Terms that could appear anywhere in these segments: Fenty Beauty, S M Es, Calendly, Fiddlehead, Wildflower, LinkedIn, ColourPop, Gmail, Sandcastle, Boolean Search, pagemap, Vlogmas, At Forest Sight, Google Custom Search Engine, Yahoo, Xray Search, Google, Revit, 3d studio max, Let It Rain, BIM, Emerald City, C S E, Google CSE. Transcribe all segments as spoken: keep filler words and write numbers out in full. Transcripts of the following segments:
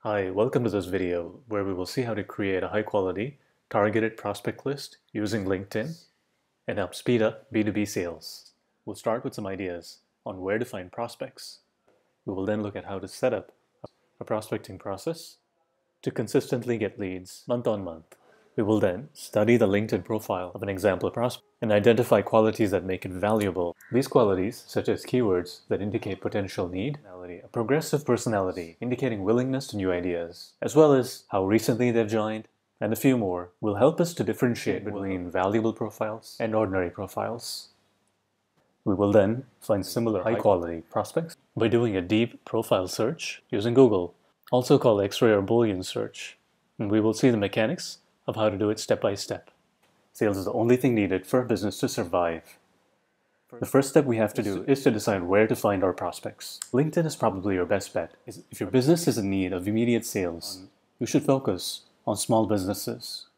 Hi, welcome to this video where we will see how to create a high-quality, targeted prospect list using LinkedIn and help speed up B two B sales. We'll start with some ideas on where to find prospects. We will then look at how to set up a prospecting process to consistently get leads month on month. We will then study the LinkedIn profile of an example prospect and identify qualities that make it valuable. These qualities, such as keywords that indicate potential need, a progressive personality indicating willingness to new ideas, as well as how recently they've joined, and a few more, will help us to differentiate between valuable profiles and ordinary profiles. We will then find similar high-quality prospects by doing a deep profile search using Google, also called X-ray or Boolean Search, and we will see the mechanics of how to do it step by step. Sales is the only thing needed for a business to survive. The first step we have to do is to decide where to find our prospects. LinkedIn is probably your best bet. If your business is in need of immediate sales, you should focus on small businesses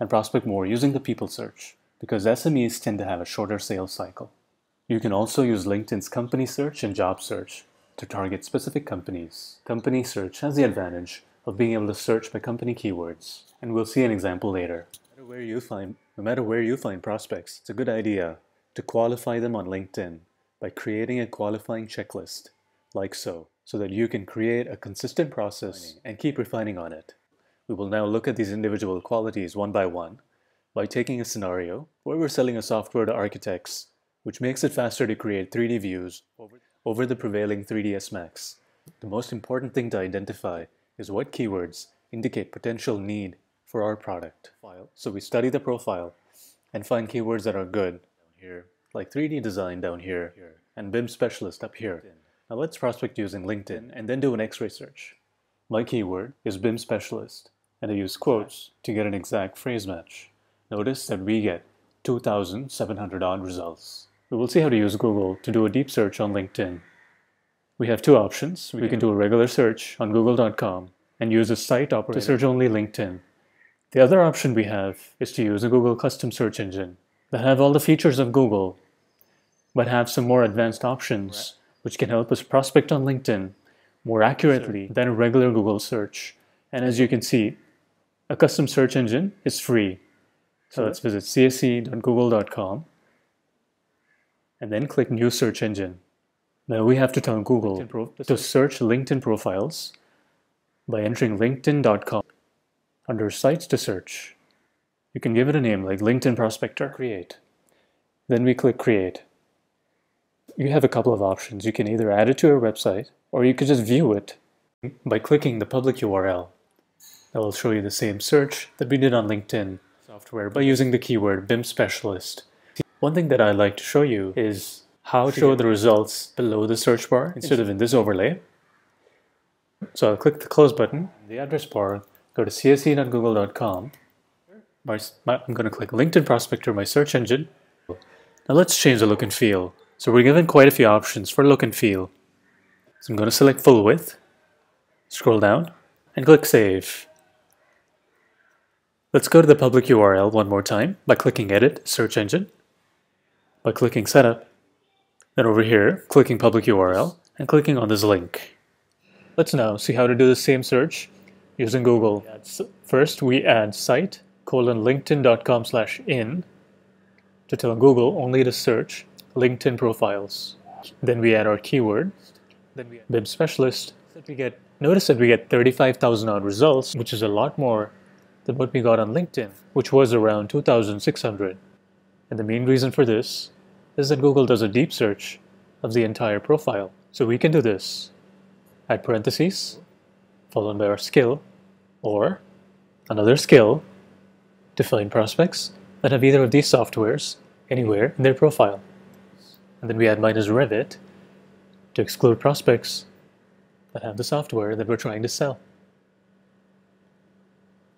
and prospect more using the people search, because S M Es tend to have a shorter sales cycle. You can also use LinkedIn's company search and job search to target specific companies. Company search has the advantage of being able to search by company keywords, and we'll see an example later. No matter where you find, no matter where you find prospects, it's a good idea to qualify them on LinkedIn by creating a qualifying checklist, like so, so that you can create a consistent process and keep refining on it. We will now look at these individual qualities one by one by taking a scenario where we're selling a software to architects, which makes it faster to create three D views over the prevailing three D S max. The most important thing to identify is what keywords indicate potential need for our product. So we study the profile and find keywords that are good, like three D design down here, and B I M specialist up here. Now let's prospect using LinkedIn and then do an X-ray search. My keyword is B I M specialist, and I use quotes to get an exact phrase match. Notice that we get two thousand seven hundred odd results. We will see how to use Google to do a deep search on LinkedIn. We have two options. We can do a regular search on google dot com and use a site operator to search only LinkedIn. The other option we have is to use a Google Custom Search Engine that have all the features of Google, but have some more advanced options which can help us prospect on LinkedIn more accurately than a regular Google search. And as you can see, a custom search engine is free. So let's visit C S E dot google dot com and then click New Search Engine. Now we have to tell Google to search LinkedIn profiles by entering linkedin dot com under Sites to Search. You can give it a name like LinkedIn Prospector. Create. Then we click Create. You have a couple of options. You can either add it to your website, or you could just view it by clicking the public U R L. That will show you the same search that we did on LinkedIn software by using the keyword B I M specialist. One thing that I'd like to show you is how to show the results below the search bar instead of in this overlay. So I'll click the close button, the address bar, go to C S E dot google dot com. My, my, I'm going to click LinkedIn Prospector, my search engine. Now let's change the look and feel. So we're given quite a few options for look and feel. So I'm going to select full width, scroll down, and click Save. Let's go to the public U R L one more time by clicking Edit, Search Engine, by clicking Setup, then over here, clicking Public U R L, and clicking on this link. Let's now see how to do the same search using Google. First, we add site colon linkedin.com slash in to tell Google only to search LinkedIn profiles. Then we add our keyword, B I M specialist. We get, notice that we get thirty-five thousand odd results, which is a lot more than what we got on LinkedIn, which was around two thousand six hundred. And the main reason for this is that Google does a deep search of the entire profile. So we can do this, add parentheses, followed by our skill, or another skill, to find prospects that have either of these softwares anywhere in their profile. And then we add minus Revit to exclude prospects that have the software that we're trying to sell.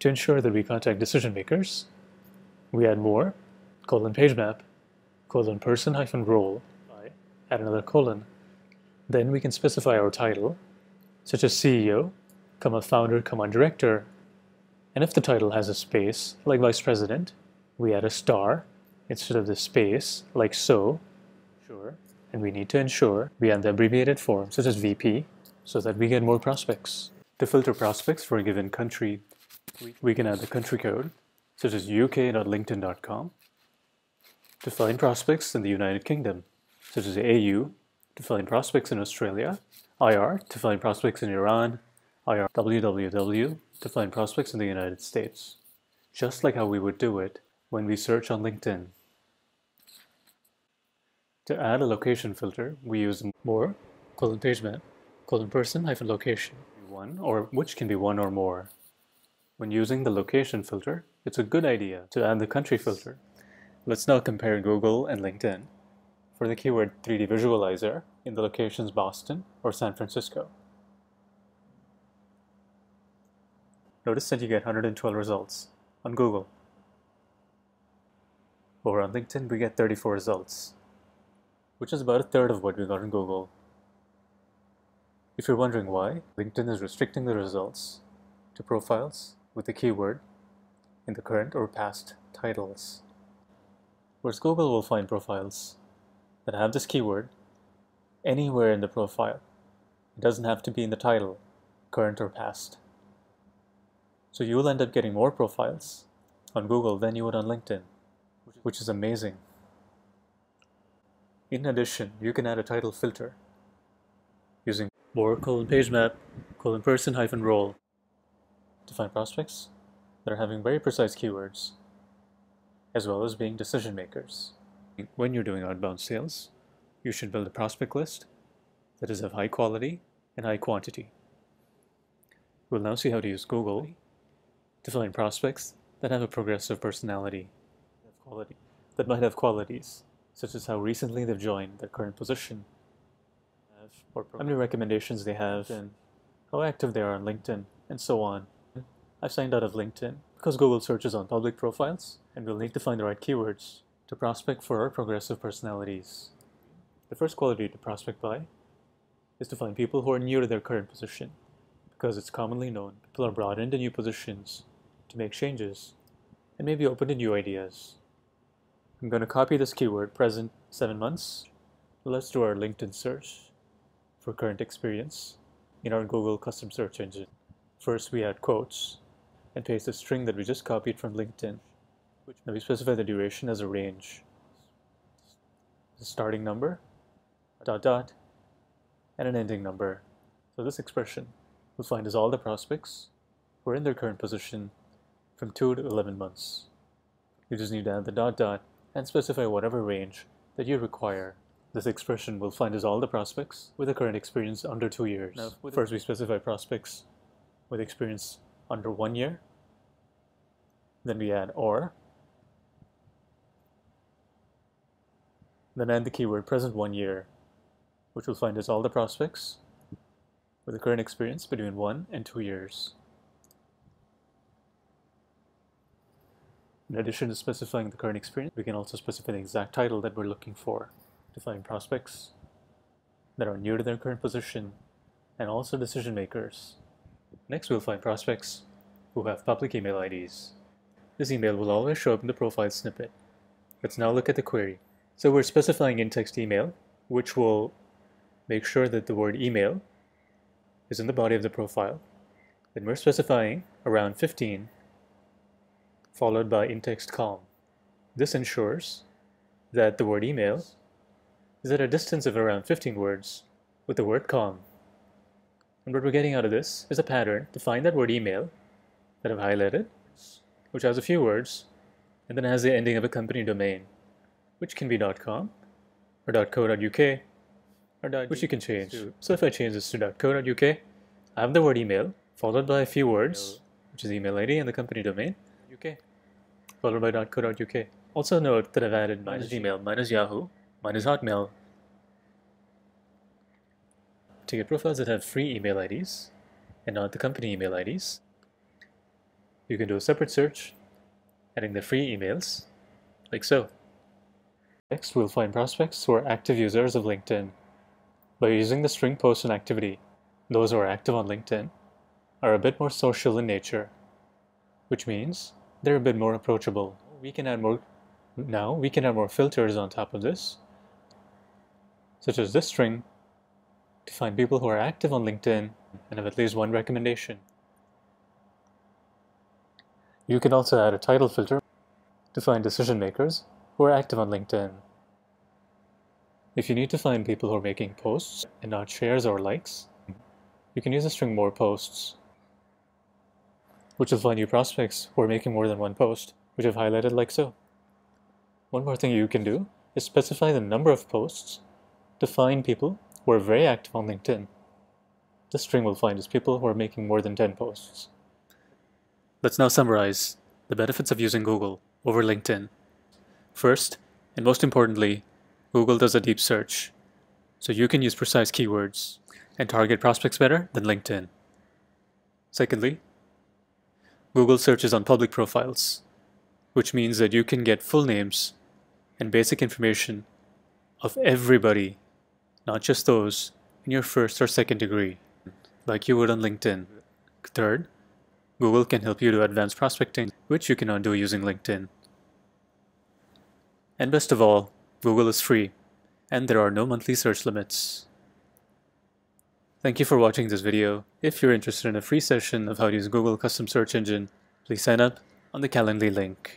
To ensure that we contact decision makers, we add more, colon page map, colon person hyphen role, add another colon. Then we can specify our title, such as C E O, comma founder, comma director. And if the title has a space, like Vice President, we add a star instead of the space, like so. Sure. And we need to ensure we add the abbreviated form, such as V P, so that we get more prospects. To filter prospects for a given country, we can add the country code, such as U K dot linkedin dot com. To find prospects in the United Kingdom, such as A U, to find prospects in Australia, I R, to find prospects in Iran, I R, W W W, to find prospects in the United States, just like how we would do it when we search on LinkedIn. To add a location filter, we use more, colon page map, colon person hyphen location, one or which can be one or more. When using the location filter, it's a good idea to add the country filter. Let's now compare Google and LinkedIn. For the keyword three D visualizer in the locations Boston or San Francisco. Notice that you get one hundred twelve results on Google. Over on LinkedIn, we get thirty-four results, which is about a third of what we got on Google. If you're wondering why, LinkedIn is restricting the results to profiles with the keyword in the current or past titles, whereas Google will find profiles that have this keyword anywhere in the profile. It doesn't have to be in the title, current or past. So you'll end up getting more profiles on Google than you would on LinkedIn, which is amazing. In addition, you can add a title filter using more colon page map colon person hyphen role to find prospects that are having very precise keywords, as well as being decision makers. When you're doing outbound sales, you should build a prospect list that is of high quality and high quantity. We'll now see how to use Google to find prospects that have a progressive personality, that might have qualities, such as how recently they've joined their current position, or how many recommendations they have, and how active they are on LinkedIn, and so on. I've signed out of LinkedIn because Google searches on public profiles, and we'll need to find the right keywords to prospect for our progressive personalities. The first quality to prospect by is to find people who are new to their current position, because it's commonly known people are brought into new positions to make changes and maybe open to new ideas. I'm going to copy this keyword, present seven months. Let's do our LinkedIn search for current experience in our Google Custom Search Engine. First, we add quotes and paste the string that we just copied from LinkedIn. Now we specify the duration as a range, the starting number, dot dot, and an ending number. So this expression we'll find is all the prospects who are in their current position from two to eleven months. You just need to add the dot dot and specify whatever range that you require. This expression will find is all the prospects with a current experience under two years. Now, first we specify prospects with experience under one year. Then we add or. Then add the keyword present one year, which we'll find is all the prospects with a current experience between one and two years. In addition to specifying the current experience, we can also specify the exact title that we're looking for to find prospects that are new to their current position and also decision makers. Next, we'll find prospects who have public email I Ds. This email will always show up in the profile snippet. Let's now look at the query. So we're specifying in-text email, which will make sure that the word email is in the body of the profile. Then we're specifying around fifteen, followed by in-text column. This ensures that the word email is at a distance of around fifteen words with the word column. And what we're getting out of this is a pattern to find that word email that I've highlighted, which has a few words, and then has the ending of a company domain, which can be .com or .co.uk, or which you can change. So if I change this to .co.uk, I have the word email followed by a few words, which is email I D and the company domain, U K, followed by .co.uk. Also note that I've added minus Gmail, minus Yahoo, minus Hotmail to get profiles that have free email I Ds and not the company email I Ds. You can do a separate search, adding the free emails, like so. Next, we'll find prospects who are active users of LinkedIn by using the string post and activity. Those who are active on LinkedIn are a bit more social in nature, which means they're a bit more approachable. We can add more now. We can add more filters on top of this, such as this string, to find people who are active on LinkedIn and have at least one recommendation. You can also add a title filter to find decision makers who are active on LinkedIn. If you need to find people who are making posts and not shares or likes, you can use the string more posts, which will find you prospects who are making more than one post, which I've highlighted like so. One more thing you can do is specify the number of posts to find people who are very active on LinkedIn. This string will find is people who are making more than ten posts. Let's now summarize the benefits of using Google over LinkedIn. First, and most importantly, Google does a deep search, so you can use precise keywords and target prospects better than LinkedIn. Secondly, Google searches on public profiles, which means that you can get full names and basic information of everybody, not just those in your first or second degree, like you would on LinkedIn. Third, Google can help you to advance prospecting, which you cannot do using LinkedIn. And best of all, Google is free, and there are no monthly search limits. Thank you for watching this video. If you're interested in a free session of how to use Google Custom Search Engine, please sign up on the Calendly link.